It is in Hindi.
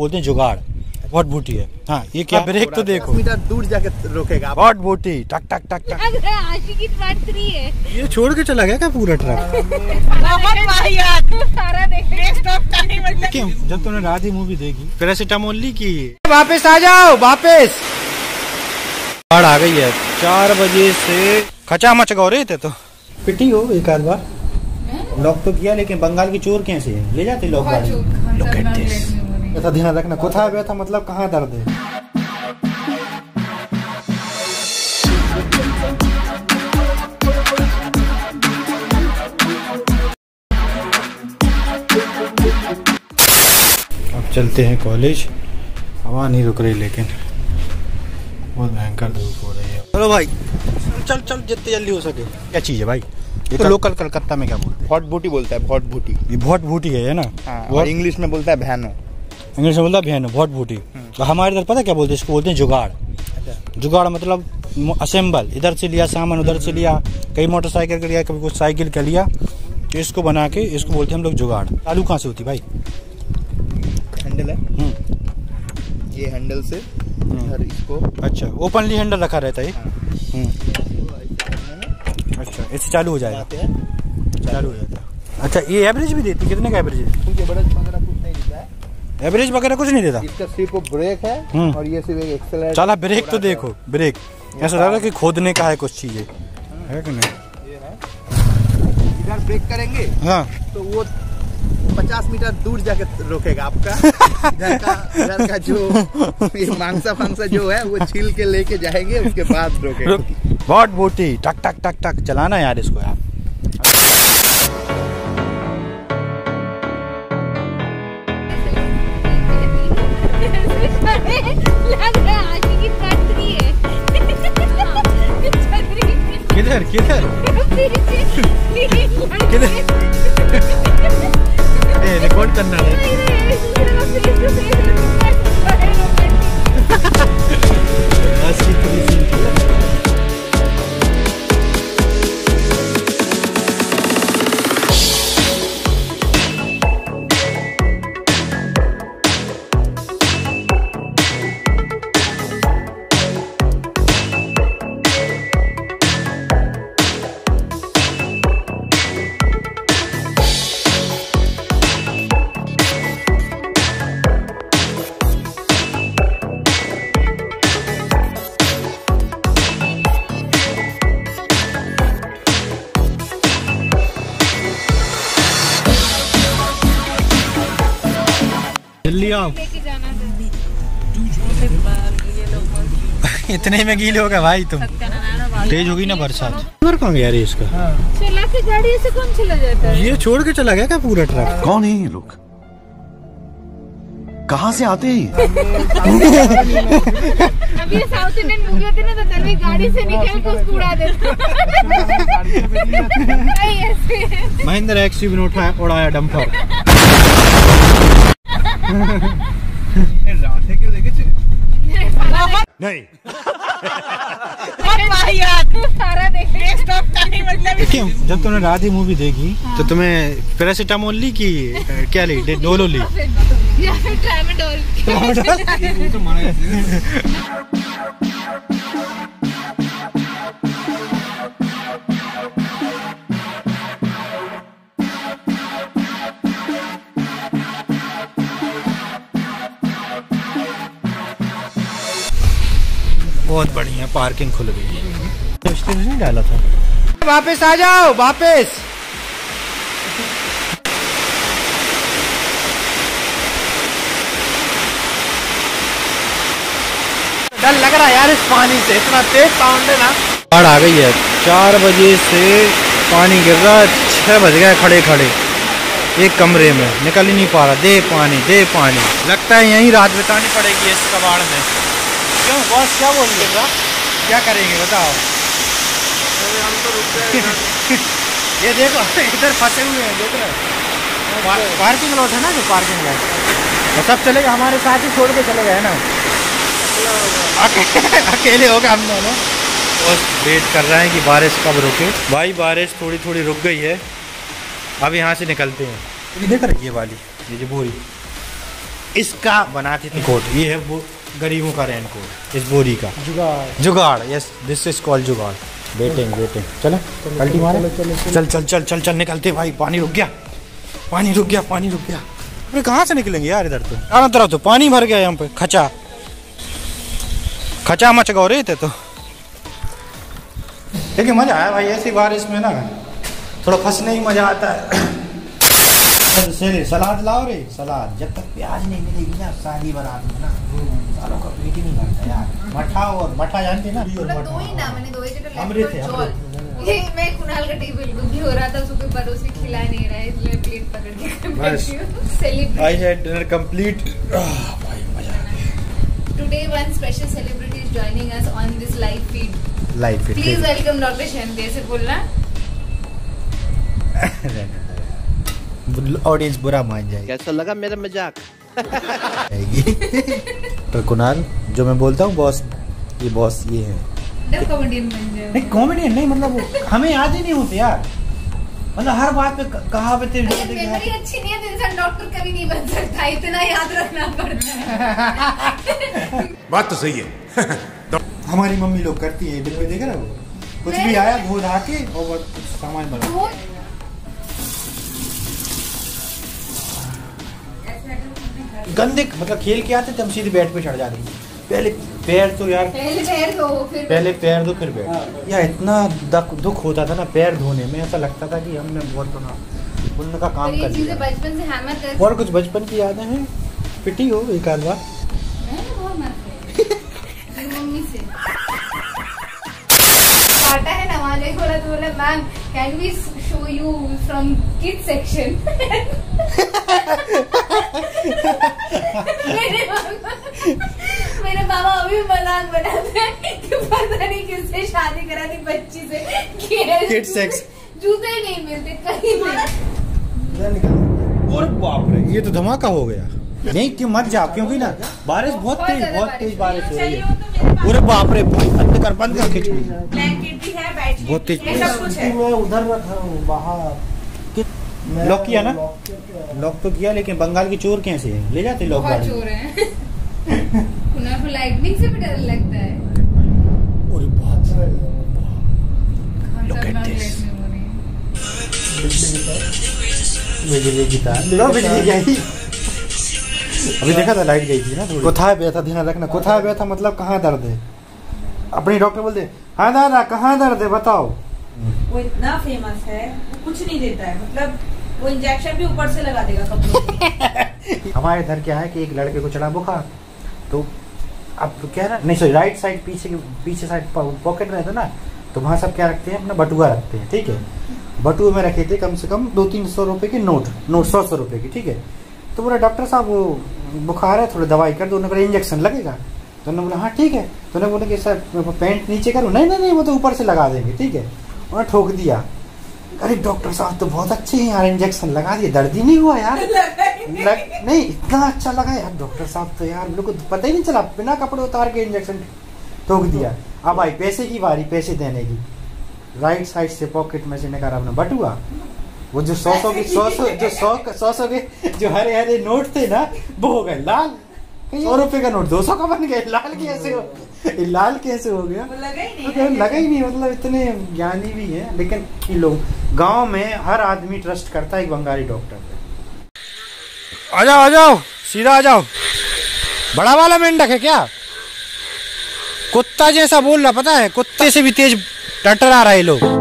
बोलते हैं जुगाड़, बहुत बूटी है। हाँ, ये क्या ब्रेक तो देखो, मीटर दूर जाके रोकेगा, बहुत बूटी टक टक टक टक। आशिकी पार्ट 3 है ये, छोड़ के चला गया क्या पूरा ट्रक? क्यों, जब तुमने राधी मूवी देखी पैरासिटामोल ली की, वापस आ जाओ वापस। बाढ़ आ गई है 4 बजे से, खचामच गौ रहे थे तो पिटी हो एक आध बार। लॉक तो किया लेकिन बंगाल की चोर कैसे ले जाते लॉक गाड़ी, ऐसा ध्यान रखना। कोथा बैठा मतलब कहाँ दर्द है। अब चलते हैं कॉलेज। हवा नहीं रुक रही लेकिन बहुत भयंकर धूप हो रही है। चलो भाई चल चल जितनी जल्दी हो सके। क्या चीज़ है भाई ये तो लोकल कलकत्ता में क्या बोलते हैं? हॉट बूटी बोलता है, हॉट बूटी। ये हॉट बूटी है ना, और इंग्लिश में बोलता है भैनो, इंग्लिश में बोलता है भैनो, हॉट बूटी। तो हमारे इधर पता क्या बोलते हैं इसको? बोलते हैं जुगाड़। जुगाड़ मतलब असेंबल, इधर से लिया सामान, उधर से लिया, कई मोटरसाइकिल का लिया, कभी कुछ साइकिल का लिया, तो इसको बना के इसको बोलते हैं हम लोग जुगाड़। आलू कहाँ से होती भाई? हैंडल है, ये हैंडल से इधर इसको, अच्छा ओपनली हैंडल रखा रहता है, अच्छा इससे चालू हो जाएगा, चालू हो जाता है। अच्छा ये एवरेज भी देती, कितने का एवरेज है? ठीक है, बड़ा वगैरह कुछ नहीं देता है, एवरेज वगैरह कुछ नहीं देता। इसका सिर्फ ब्रेक है और ये सिर्फ एक्सेलरेटर। चला ब्रेक तो देखो, ब्रेक ऐसा लग रहा है कि खोदने का है कुछ चीजें, है कि नहीं? ये है, इधर ब्रेक करेंगे हाँ तो वो 50 मीटर दूर जाके रोकेगा आपका। इधर का जो ये मांसा फांसा जो है वो छील के लेके जाएंगे, उसके बाद रोकेगा। बहुत बोटी टक टक टक टक चलाना यार इसको यार। किधर किधर किधर रिकॉर्ड करना है। इतने में गीले हो गए भाई तुम, तेज होगी ना बरसात। कौन गया रे इसका? चला के गाड़ी ऐसे कौन चला जाता है? ये छोड़ के चला गया क्या पूरा ट्रक? कौन है ये लोग, कहाँ से आते हैं? अभी साउथ इंडियन मूवी होती ना तो तन्वी गाड़ी से निकल के उसको उड़ा देता। महिंद्रा एक्सवी उठाया उड़ाया डंपर। राधे क्यों देखे थे? नहीं क्यों, जब तुमने राधे मूवी देखी तो तुम्हें पैरासिटामोल ली की क्या ली? डोलो ली या फिर ट्रामेडोल? बहुत बढ़िया पार्किंग खुल गई है, तो इसलिए नहीं डाला था। वापस आ जाओ वापस। डर लग रहा है यार इस पानी से, इतना तेज साउंड है ना। बाढ़ आ गई है 4 बजे से, पानी गिर रहा है, 6 बज गया खड़े खड़े एक कमरे में, निकल ही नहीं पा रहा। दे पानी दे पानी, लगता है यहीं रात बितानी पड़ेगी इस कबाड़ में। क्यों बॉस क्या बोल रहे, क्या करेंगे बताओ? अरे हम तो रुक गए ये देखो इधर फंसे हुए हैं, देख रहे हो? पार्किंग लॉट है ना जो पार्किंग लॉट, तो सब चले गए हमारे साथ ही, छोड़ के चले गए ना, अकेले हो गए हम दोनों। और वेट कर रहे हैं कि बारिश कब रुके। भाई बारिश थोड़ी थोड़ी रुक गई है, अब यहाँ से निकलते हैं। ये देख रहे ये वाली ये जो बोरी इसका बनाते थे कोट, ये है वो गरीबों का रेन कोट, इस बोरी का जुगाड़ जुगाड़। यस दिस इज कॉल्ड जुगाड़। वेटिंग वेटिंग चले पलटी मारे चल चल चल चल चल निकलते भाई। पानी रुक गया पानी रुक गया पानी रुक गया। अरे कहाँ से निकलेंगे यार, इधर तो चारों तरफ तो पानी भर गया यहाँ पे। खचा खचा मच गौ रहे थे तो देखिए मजा आया भाई। ऐसी बारिश में ना थोड़ा फंसने ही मजा आता है। सलाद लाओ रे सलाद, जब तक प्याज नहीं मिलेगी ना शादी बारात में ना सालों का पेट ही नहीं भरता यार। मठा और मठा जानते ना, दो ही ना मैंने दो ही जगह अमृत है। ये मैं कुणाल का टी बिल्कुल भी हो रहा था सुबह पर उसे खिला नहीं रहा है इसलिए प्लेट पकड़ के बस celebrate. I had dinner complete भाई मजा आ गया। Today one special celebrity is joining us on this live feed. Live feed please welcome doctor Shinde से बोलना, ऑडियंस बुरा मान जाएगी। कैसा लगा मेरा मजाक? पर कुणाल जो मैं बोलता हूँ बॉस, ये बॉस ये है कॉमेडियन बन जाए। नहीं कॉमेडियन नहीं, मतलब हमें याद ही नहीं होते यार, मतलब हर बात पे कहावतें। मेमोरी अच्छी नहीं है तो इंसान डॉक्टर कभी नहीं बन सकता, इतना याद रखना पड़ता है। बात तो सही है। हमारी मम्मी लोग करती है दिन में, देख रहे हो कुछ भी आया धो धा के और कुछ सामान बना। गंदे मतलब खेल के आते थे हम सीधे बैट पे चढ़ जाते, पहले पैर तो यार पहले पैर दो फिर बैठ। यार इतना दुख होता था ना पैर धोने में, ऐसा लगता था कि हमने बहुत तो ना उनका काम कर लिया। बचपन से हैमर कर और कुछ बचपन की यादें हैं। पिटी हो एक आध बार मम्मी से काटा है ना वाले बोला तो बोला ma'am can we show you from kid section. मेरे बाबा अभी मजाक बनाते हैं कि पता नहीं किससे शादी करा दी बच्ची से, किड सेक्स जूते नहीं मिलते कहीं नहीं। और बाप रे ये तो धमाका हो गया। नहीं क्यों मत जाओ, क्योंकि ना बारिश बहुत तेज बारिश हो रही है। पूरे बाप रे भाई बंद कर खिंच भी है बहुत तेज है। उधर रखा हूँ बाहर लॉक किया ना, लॉक तो किया लेकिन बंगाल के चोर कैसे हैं ले जाते लॉक गाड़ी। चोर हैं। कुणाल को लाइटनिंग से भी डर लगता है। और बात लुक एट दिस बिजली गिटार लो बिजली गई। अभी देखा था लाइट गई थी ना थोड़ी। कोथा बैठा ध्यान रखना, कोथा बैठा मतलब कहाँ दर्द है। अपने डॉक्टर बोलते हाँ दादा कहाँ दर्द है बताओ। वो इतना फेमस है कुछ नहीं देता है, मतलब वो इंजेक्शन भी ऊपर से लगा देगा कपड़ों। हमारे इधर क्या है कि एक लड़के को चढ़ा बुखार तो अब क्या ना नहीं सॉरी राइट साइड पीछे साइड पॉकेट में था ना, तो वहाँ सब क्या रखते हैं अपना बटुआ रखते हैं ठीक है। बटुए में रखे थे कम से कम 200-300 रुपये के नोट 100-100 रुपये की ठीक है। तो बोला डॉक्टर साहब वो बुखार है थोड़ा दवाई कर दो। उन्होंने बोला इंजेक्शन लगेगा, तो उन्होंने बोला हाँ ठीक है। तो उन्होंने बोला कि सर पैंट नीचे करूँ, नहीं नहीं नहीं वो तो ऊपर से लगा देंगे ठीक है। उन्होंने ठोक दिया। अरे डॉक्टर साहब तो बहुत अच्छे हैं यार, इंजेक्शन लगा दिए दर्द ही नहीं हुआ यार। नहीं इतना अच्छा लगा यार डॉक्टर साहब तो यार मेरे को पता ही नहीं चला, बिना कपड़े उतार के इंजेक्शन ठोक दिया। अब भाई पैसे की बारी, पैसे देने की। राइट साइड से पॉकेट में से निकाला अपना बटुआ, वो जो 100-100 के जो हरे हरे नोट थे ना वो हो गए लाल। 100 रुपए का नोट 200 का बन गया लाल। कैसे हो लाल कैसे हो गया लगा ही नहीं। मतलब इतने ज्ञानी भी है, लेकिन लोग गांव में हर आदमी ट्रस्ट करता है एक बंगाली डॉक्टर पे। आ जाओ सीधा आ जाओ। बड़ा वाला मेंढक है क्या, कुत्ता जैसा बोल रहा पता है, कुत्ते से भी तेज टटर आ रहा है लोग।